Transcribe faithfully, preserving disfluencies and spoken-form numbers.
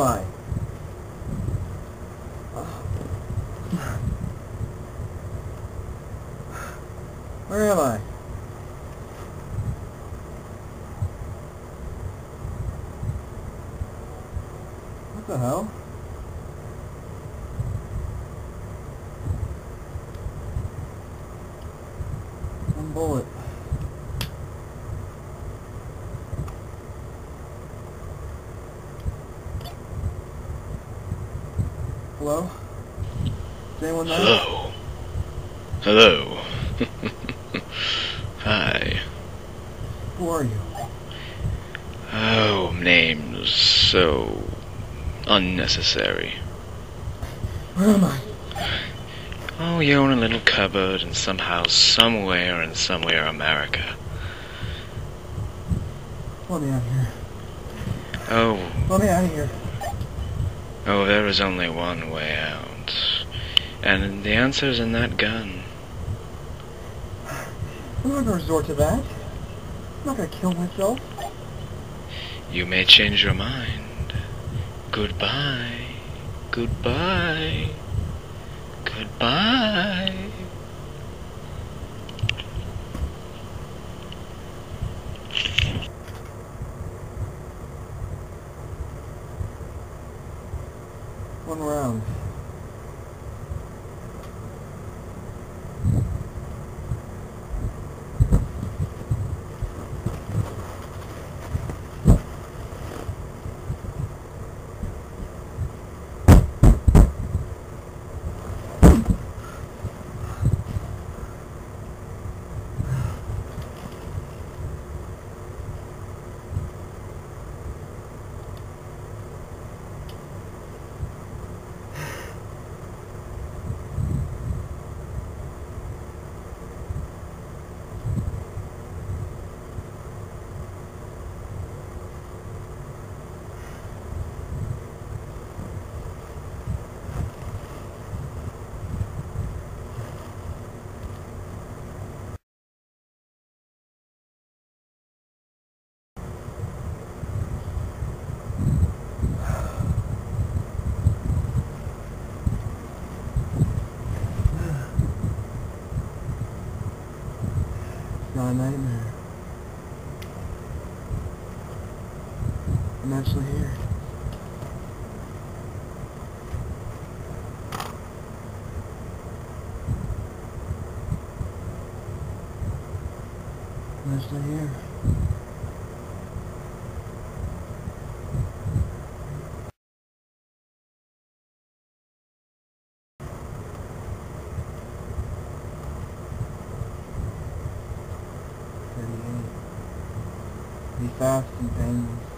am I? Where am I? What the hell? One bullet. Hello? Is anyone there? Hello. Hello. Hi. Who are you? Oh, name's so unnecessary. Where am I? Oh, you're in a little cupboard and somehow, somewhere, in somewhere America. Let me out of here. Oh. Let me out of here. Oh, there is only one way out. And the answer is in that gun. I'm not going to resort to that. I'm not going to kill myself. You may change your mind. Goodbye. Goodbye. Goodbye. One round. A nightmare. I'm actually here. I'm actually here. Be fast and painless.